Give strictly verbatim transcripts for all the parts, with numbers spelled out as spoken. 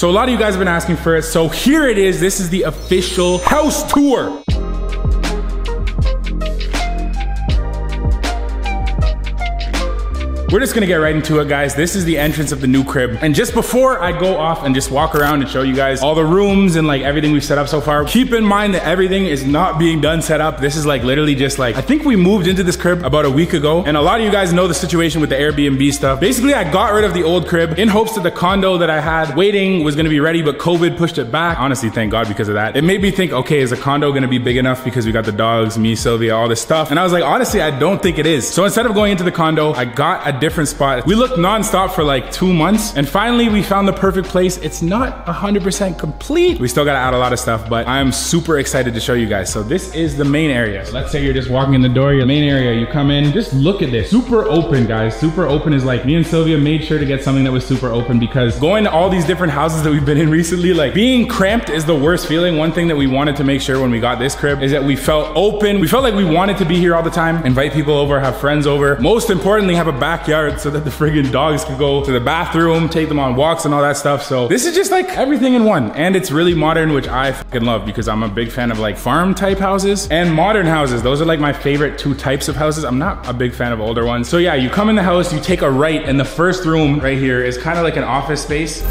So a lot of you guys have been asking for it. So here it is. This is the official house tour. We're just gonna get right into it, guys. This is the entrance of the new crib. And just before I go off and just walk around and show you guys all the rooms and like everything we've set up so far, keep in mind that everything is not being done set up. This is like literally just like, I think we moved into this crib about a week ago. And a lot of you guys know the situation with the Airbnb stuff. Basically, I got rid of the old crib in hopes that the condo that I had waiting was gonna be ready, but COVID pushed it back. Honestly, thank God because of that. It made me think, okay, is the condo gonna be big enough because we got the dogs, me, Sylvia, all this stuff. And I was like, honestly, I don't think it is. So instead of going into the condo, I got a different spot. We looked non-stop for like two months and finally we found the perfect place. It's not one hundred percent complete. We still gotta add a lot of stuff, but I'm super excited to show you guys. So this is the main area. So let's say you're just walking in the door, your main area, you come in, just look at this. Super open, guys. Super open is like, me and Sylvia made sure to get something that was super open because going to all these different houses that we've been in recently, like being cramped is the worst feeling. One thing that we wanted to make sure when we got this crib is that we felt open. We felt like we wanted to be here all the time, invite people over, have friends over. Most importantly, have a back backyard so that the friggin' dogs could go to the bathroom, take them on walks and all that stuff. So this is just like everything in one. And it's really modern, which I fucking love because I'm a big fan of like farm type houses and modern houses. Those are like my favorite two types of houses. I'm not a big fan of older ones. So yeah, you come in the house, you take a right and the first room right here is kind of like an office space.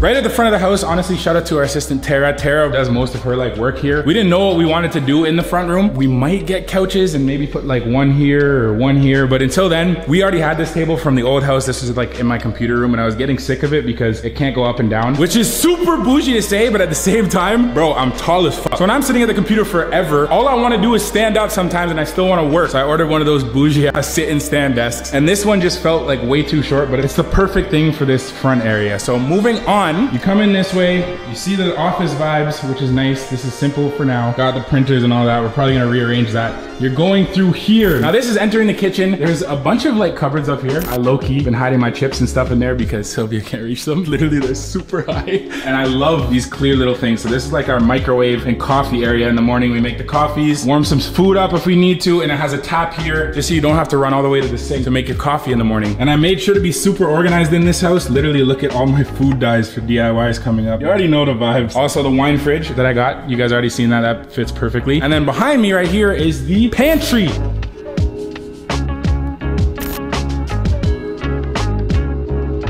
Right at the front of the house, honestly, shout out to our assistant, Tara. Tara does most of her like work here. We didn't know what we wanted to do in the front room. We might get couches and maybe put like one here or one here. But until then, we already had this table from the old house. This was like in my computer room and I was getting sick of it because it can't go up and down, which is super bougie to say, but at the same time, bro, I'm tall as fuck. So when I'm sitting at the computer forever, all I wanna do is stand up sometimes and I still wanna work. So I ordered one of those bougie ass sit and stand desks. And this one just felt like way too short, but it's the perfect thing for this front area. So moving on, you come in this way, you see the office vibes, which is nice. This is simple for now. Got the printers and all that. We're probably gonna rearrange that. You're going through here. Now this is entering the kitchen. There's a bunch of like cupboards up here. I low-key been hiding my chips and stuff in there because Sylvia can't reach them. Literally, they're super high. And I love these clear little things. So this is like our microwave and coffee area. In the morning, we make the coffees, warm some food up if we need to. And it has a tap here just so you don't have to run all the way to the sink to make your coffee in the morning. And I made sure to be super organized in this house. Literally, look at all my food dyes for D I Ys coming up. You already know the vibes. Also the wine fridge that I got. You guys already seen that. That fits perfectly. And then behind me right here is the pantry.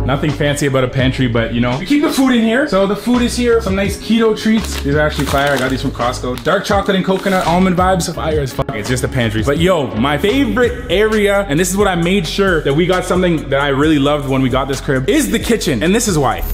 Nothing fancy about a pantry, but you know, we keep the food in here. So the food is here. Some nice keto treats. These are actually fire. I got these from Costco. Dark chocolate and coconut almond vibes. Fire as fuck. It's just a pantry. But yo, my favorite area, and this is what I made sure that we got something that I really loved when we got this crib, is the kitchen. And this is why.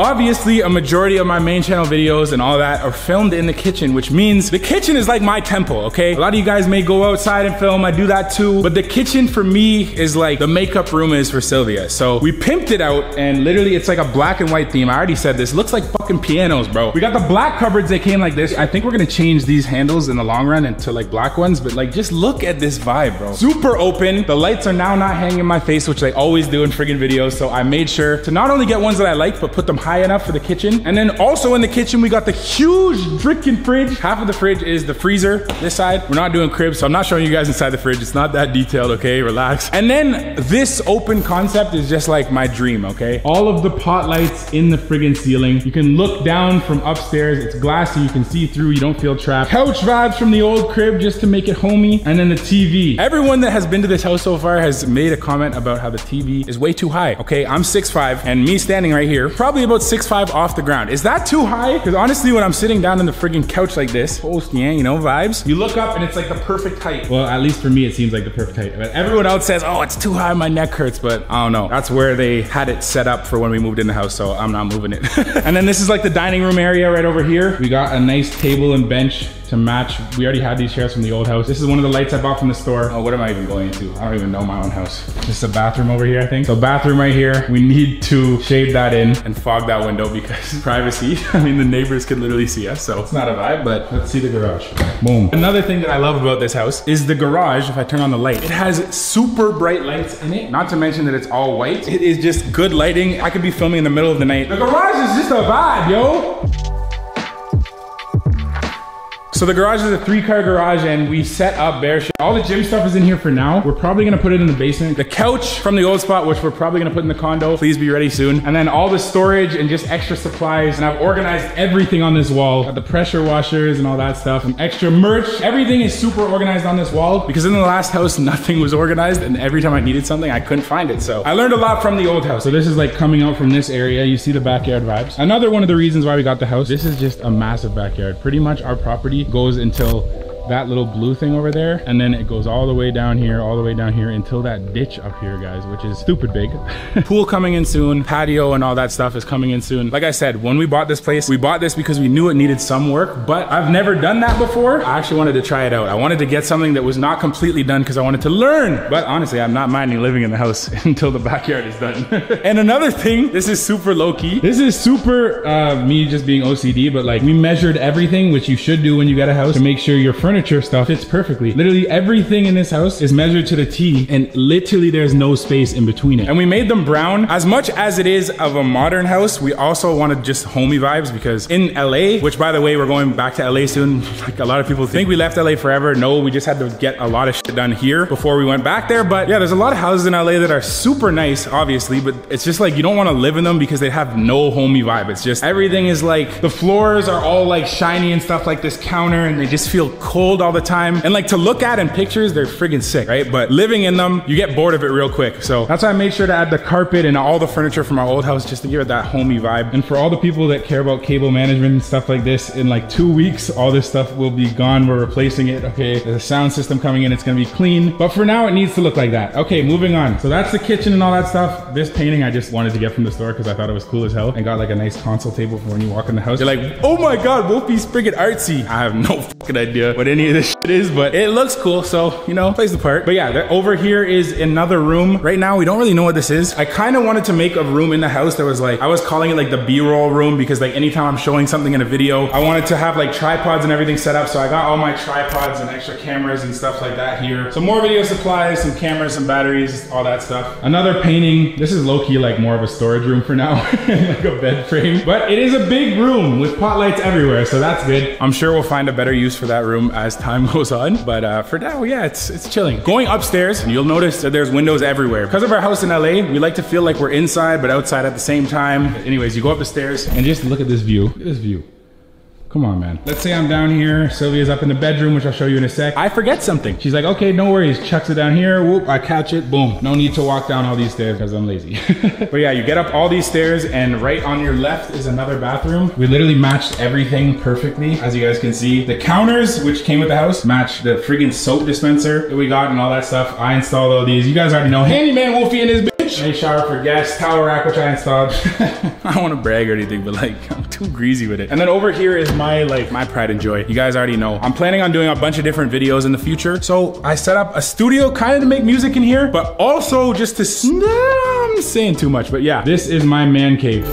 Obviously, a majority of my main channel videos and all that are filmed in the kitchen, which means the kitchen is like my temple, okay? A lot of you guys may go outside and film, I do that too, but the kitchen for me is like the makeup room is for Sylvia. So we pimped it out and literally it's like a black and white theme. I already said this, looks like fucking pianos, bro. We got the black cupboards, they came like this. I think we're gonna change these handles in the long run into like black ones, but like just look at this vibe, bro. Super open, the lights are now not hanging in my face, which they always do in friggin' videos, so I made sure to not only get ones that I like, but put them high high enough for the kitchen. And then also in the kitchen, we got the huge freaking fridge. Half of the fridge is the freezer, this side. We're not doing cribs, so I'm not showing you guys inside the fridge. It's not that detailed, okay? Relax. And then this open concept is just like my dream, okay? All of the pot lights in the friggin' ceiling. You can look down from upstairs. It's glassy, you can see through, you don't feel trapped. Couch vibes from the old crib just to make it homey. And then the T V. Everyone that has been to this house so far has made a comment about how the T V is way too high, okay? I'm six five, and me standing right here, probably about six five off the ground. Is that too high? Because honestly, when I'm sitting down on the friggin' couch like this, post, yeah, you know, vibes, you look up and it's like the perfect height. Well, at least for me, it seems like the perfect height. But everyone else says, oh, it's too high, my neck hurts, but I don't know. That's where they had it set up for when we moved in the house, so I'm not moving it. And then this is like the dining room area right over here. We got a nice table and bench. to match. We already had these chairs from the old house. This is one of the lights I bought from the store. Oh, what am I even going into? I don't even know my own house. This is a bathroom over here, I think. So bathroom right here. We need to shade that in and fog that window because privacy. I mean, the neighbors could literally see us, so it's not a vibe, but let's see the garage. Boom. Another thing that I love about this house is the garage. If I turn on the light, it has super bright lights in it. Not to mention that it's all white. It is just good lighting. I could be filming in the middle of the night. The garage is just a vibe, yo. So the garage is a three car garage and we set up bare shit. All the gym stuff is in here for now. We're probably gonna put it in the basement. The couch from the old spot, which we're probably gonna put in the condo. Please be ready soon. And then all the storage and just extra supplies. And I've organized everything on this wall. Got the pressure washers and all that stuff. And extra merch. Everything is super organized on this wall because in the last house, nothing was organized. And every time I needed something, I couldn't find it. So I learned a lot from the old house. So this is like coming out from this area. You see the backyard vibes. Another one of the reasons why we got the house. This is just a massive backyard. Pretty much our property goes until that little blue thing over there, and then it goes all the way down here, all the way down here until that ditch up here, guys, which is stupid big. Pool coming in soon, patio and all that stuff is coming in soon. Like I said, when we bought this place, we bought this because we knew it needed some work, but I've never done that before. I actually wanted to try it out. I wanted to get something that was not completely done because I wanted to learn, but honestly, I'm not minding living in the house until the backyard is done. And another thing, this is super low key. This is super uh, me just being O C D, but like we measured everything, which you should do when you get a house to make sure your furniture stuff fits perfectly. Literally everything in this house is measured to the T and literally there's no space in between it. And we made them brown. As much as it is of a modern house, we also wanted just homey vibes because in L A, which by the way, we're going back to L A soon. Like a lot of people think we left L A forever. No, we just had to get a lot of shit done here before we went back there. But yeah, there's a lot of houses in L A that are super nice, obviously, but it's just like, you don't want to live in them because they have no homey vibe. It's just, everything is like, the floors are all like shiny and stuff like this counter and they just feel cold all the time. And like to look at in pictures, they're friggin' sick, right? But living in them, you get bored of it real quick. So that's why I made sure to add the carpet and all the furniture from our old house just to give it that homey vibe. And for all the people that care about cable management and stuff like this, in like two weeks, all this stuff will be gone. We're replacing it. Okay, there's a sound system coming in. It's gonna be clean. But for now, it needs to look like that. Okay, moving on. So that's the kitchen and all that stuff. This painting I just wanted to get from the store because I thought it was cool as hell and got like a nice console table for when you walk in the house. You're like, oh my God, Wolfie's friggin' artsy. I have no fucking idea what any of this shit is, but it looks cool, so you know, plays the part. But yeah, over here is another room. Right now we don't really know what this is. I kind of wanted to make a room in the house that was like, I was calling it like the B-roll room because like anytime I'm showing something in a video, I wanted to have like tripods and everything set up. So I got all my tripods and extra cameras and stuff like that here. Some more video supplies, some cameras, some batteries, all that stuff. Another painting. This is low-key like more of a storage room for now, like a bed frame, but it is a big room with pot lights everywhere, so that's good. I'm sure we'll find a better use for that room as time goes on, but uh, for now, yeah, it's it's chilling. Going upstairs, you'll notice that there's windows everywhere. Because of our house in L A, we like to feel like we're inside, but outside at the same time. But anyways, you go up the stairs and just look at this view, look at this view. Come on, man. Let's say I'm down here. Sylvia's up in the bedroom, which I'll show you in a sec. I forget something. She's like, okay, no worries. Chucks it down here. Whoop, I catch it. Boom. No need to walk down all these stairs because I'm lazy. But yeah, you get up all these stairs and right on your left is another bathroom. We literally matched everything perfectly. As you guys can see, the counters, which came with the house, match the friggin' soap dispenser that we got and all that stuff. I installed all these. You guys already know. Handyman Wolfie and his bitch. Nice shower for guests, towel rack, which I installed. I don't want to brag or anything, but like, I'm too greasy with it. And then over here is my, like, my pride and joy. You guys already know. I'm planning on doing a bunch of different videos in the future. So I set up a studio kind of to make music in here, but also just to, I'm saying too much, but yeah, this is my man cave.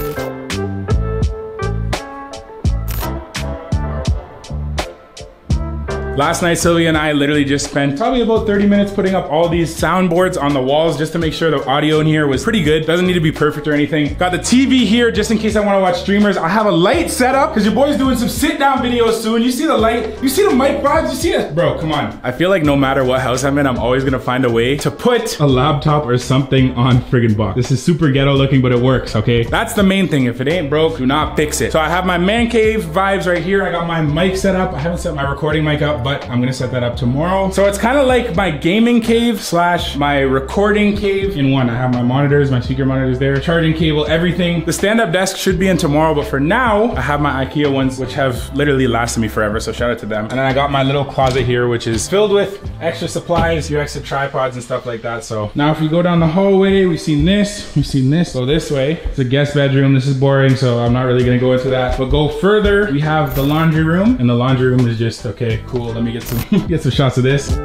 Last night, Sylvia and I literally just spent probably about thirty minutes putting up all these soundboards on the walls just to make sure the audio in here was pretty good. Doesn't need to be perfect or anything. Got the T V here just in case I want to watch streamers. I have a light set up because your boy's doing some sit-down videos soon. You see the light? You see the mic vibes? You see this? Bro, come on. I feel like no matter what house I'm in, I'm always going to find a way to put a laptop or something on friggin' box. This is super ghetto looking, but it works, okay? That's the main thing. If it ain't broke, do not fix it. So I have my man cave vibes right here. I got my mic set up. I haven't set my recording mic up. but I'm gonna set that up tomorrow. So it's kind of like my gaming cave slash my recording cave in one. I have my monitors, my speaker monitors there, charging cable, everything. The stand-up desk should be in tomorrow, but for now, I have my IKEA ones, which have literally lasted me forever, so shout out to them. And then I got my little closet here, which is filled with extra supplies, your extra tripods and stuff like that. So now if we go down the hallway, we've seen this, we've seen this. Go this way, it's a guest bedroom. This is boring, so I'm not really gonna go into that. But go further, we have the laundry room, and the laundry room is just, okay, cool, let me get some, get some shots of this.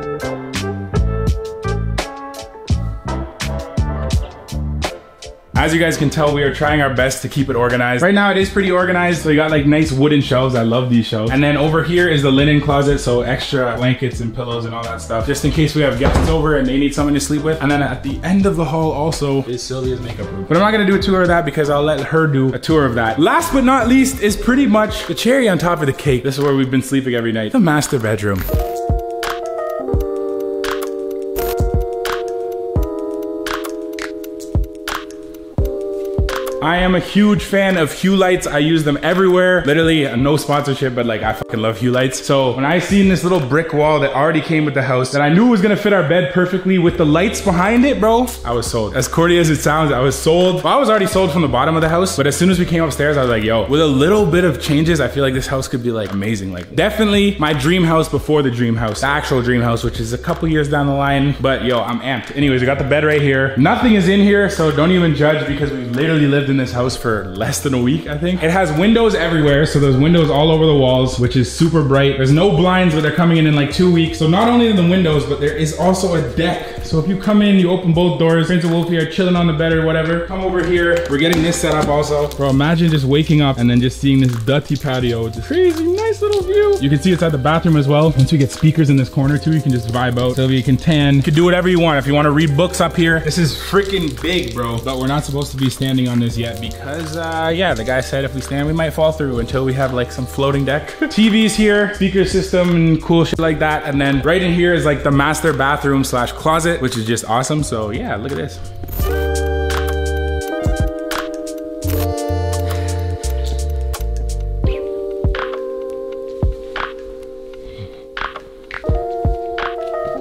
As you guys can tell, we are trying our best to keep it organized. Right now it is pretty organized. So you got like nice wooden shelves. I love these shelves. And then over here is the linen closet. So extra blankets and pillows and all that stuff, just in case we have guests over and they need something to sleep with. And then at the end of the hall also is Sylvia's makeup room. But I'm not gonna do a tour of that because I'll let her do a tour of that. Last but not least is pretty much the cherry on top of the cake. This is where we've been sleeping every night. The master bedroom. I am a huge fan of Hue lights. I use them everywhere. Literally no sponsorship, but like I fucking love Hue lights. So when I seen this little brick wall that already came with the house that I knew was gonna fit our bed perfectly with the lights behind it, bro, I was sold. As corny as it sounds, I was sold. Well, I was already sold from the bottom of the house, but as soon as we came upstairs, I was like, yo, with a little bit of changes, I feel like this house could be like amazing. Like definitely my dream house before the dream house, the actual dream house, which is a couple years down the line, but yo, I'm amped. Anyways, we got the bed right here. Nothing is in here, so don't even judge because we literally lived in this house for less than a week, I think. It has windows everywhere, so there's windows all over the walls, which is super bright. There's no blinds, but they're coming in in like two weeks. So not only in the windows, but there is also a deck. So if you come in, you open both doors, Prince and Wolfie are chilling on the bed or whatever. Come over here. We're getting this set up also. Bro, imagine just waking up and then just seeing this dirty patio. It's crazy, nice little view. You can see it's at the bathroom as well. Once we get speakers in this corner too, you can just vibe out. Sylvia, you can tan. You can do whatever you want. If you want to read books up here, this is freaking big, bro. But we're not supposed to be standing on this yet because uh yeah, the guy said if we stand we might fall through until we have like some floating deck. T V's here, speaker system and cool shit like that. And then right in here is like the master bathroom slash closet, which is just awesome. So yeah, look at this.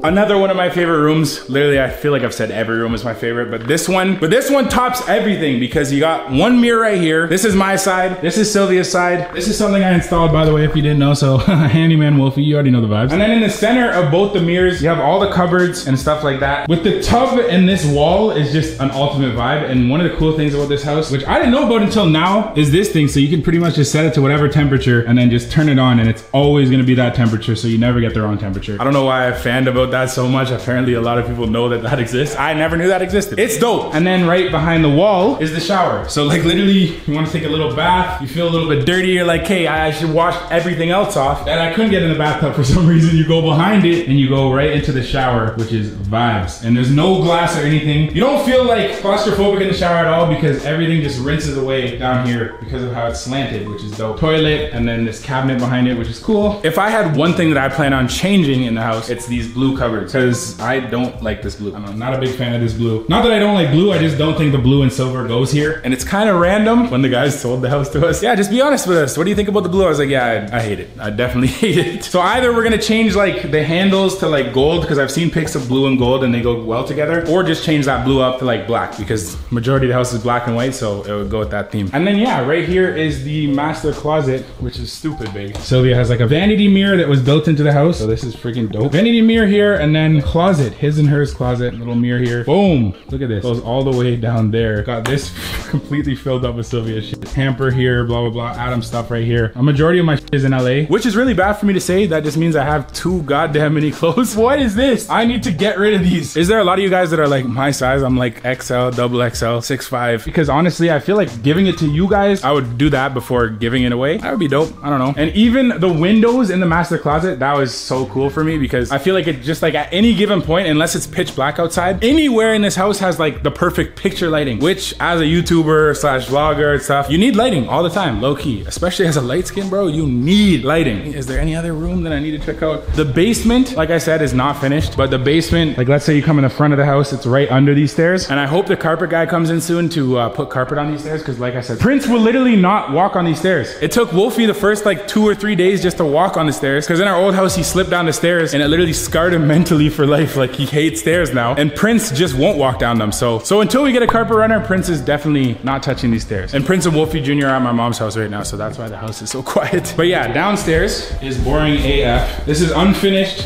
Another one of my favorite rooms. Literally, I feel like I've said every room is my favorite, but this one, but this one tops everything because you got one mirror right here. This is my side. This is Sylvia's side. This is something I installed, by the way, if you didn't know. So handyman Wolfie, you already know the vibes. And then in the center of both the mirrors, you have all the cupboards and stuff like that. With the tub and this wall is just an ultimate vibe. And one of the cool things about this house, which I didn't know about until now, is this thing. So you can pretty much just set it to whatever temperature and then just turn it on. And it's always gonna be that temperature. So you never get the wrong temperature. I don't know why I fanned about that so much. Apparently a lot of people know that that exists. I never knew that existed. It's dope. And then right behind the wall is the shower. So like literally you want to take a little bath, you feel a little bit dirty, you're like, hey, I should wash everything else off and I couldn't get in the bathtub for some reason. You go behind it and you go right into the shower, which is vibes. And there's no glass or anything. You don't feel like claustrophobic in the shower at all because everything just rinses away down here because of how it's slanted, which is dope. Toilet and then this cabinet behind it, which is cool. If I had one thing that I plan on changing in the house, it's these blue cupboards because I don't like this blue. I'm not a big fan of this blue. Not that I don't like blue, I just don't think the blue and silver goes here. And it's kind of random when the guys sold the house to us. Yeah, just be honest with us. What do you think about the blue? I was like, yeah, I, I hate it. I definitely hate it. So either we're gonna change like the handles to like gold because I've seen pics of blue and gold and they go well together, or just change that blue up to like black because majority of the house is black and white, so it would go with that theme. And then yeah, right here is the master closet, which is stupid big. Sylvia has like a vanity mirror that was built into the house. So this is freaking dope. Vanity mirror here. And then closet, his and hers closet, little mirror here. Boom, look at this. Goes all the way down there. Got this completely filled up with Sylvia's shit. Hamper here, blah, blah, blah, Adam stuff right here. A majority of my shit is in L A, which is really bad for me to say. That just means I have too goddamn many clothes. What is this? I need to get rid of these. Is there a lot of you guys that are like my size? I'm like X L, double X L, six five. Because honestly, I feel like giving it to you guys, I would do that before giving it away. That would be dope, I don't know. And even the windows in the master closet, that was so cool for me because I feel like it just just like at any given point, unless it's pitch black outside, anywhere in this house has like the perfect picture lighting, which as a YouTuber slash vlogger and stuff, you need lighting all the time, low key, especially as a light skin, bro, you need lighting. Is there any other room that I need to check out? The basement, like I said, is not finished, but the basement, like let's say you come in the front of the house, it's right under these stairs. And I hope the carpet guy comes in soon to uh, put carpet on these stairs. Cause like I said, Prince will literally not walk on these stairs. It took Wolfie the first like two or three days just to walk on the stairs. Cause in our old house, he slipped down the stairs and it literally scarred him mentally for life. Like he hates stairs now. And Prince just won't walk down them. So, so until we get a carpet runner, Prince is definitely not touching these stairs. And Prince and Wolfie Junior are at my mom's house right now. So that's why the house is so quiet. But yeah, downstairs is boring A F. This is unfinished.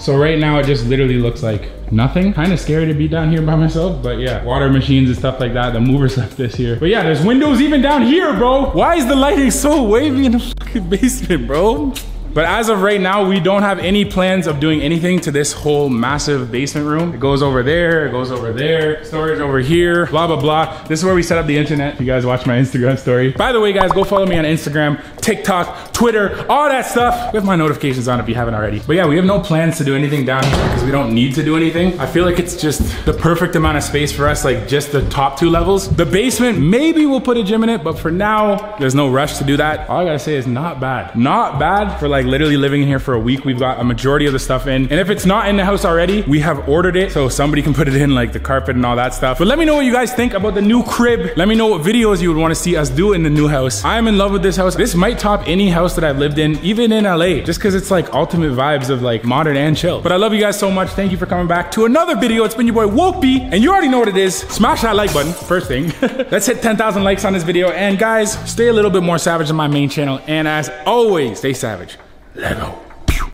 So right now it just literally looks like nothing. Kind of scary to be down here by myself, but yeah, water machines and stuff like that. The movers left this here, but yeah, there's windows even down here, bro. Why is the lighting so wavy in the fucking basement, bro? But as of right now, we don't have any plans of doing anything to this whole massive basement room. It goes over there, it goes over there, storage over here, blah, blah, blah. This is where we set up the internet. If you guys watch my Instagram story. By the way, guys, go follow me on Instagram, TikTok, Twitter, all that stuff. With my notifications on if you haven't already. But yeah, we have no plans to do anything down here because we don't need to do anything. I feel like it's just the perfect amount of space for us, like just the top two levels. The basement, maybe we'll put a gym in it, but for now, there's no rush to do that. All I gotta say is not bad. Not bad for like literally living in here for a week. We've got a majority of the stuff in, and if it's not in the house already, we have ordered it so somebody can put it in, like the carpet and all that stuff. But let me know what you guys think about the new crib. Let me know what videos you would want to see us do in the new house. I'm in love with this house. This might top any house that I've lived in, even in L A, just because it's like ultimate vibes of like modern and chill. But I love you guys so much. Thank you for coming back to another video. It's been your boy Wopey, and you already know what it is. Smash that like button first thing. Let's hit ten thousand likes on this video, and guys, stay a little bit more savage than my main channel, and as always, stay savage. Lego.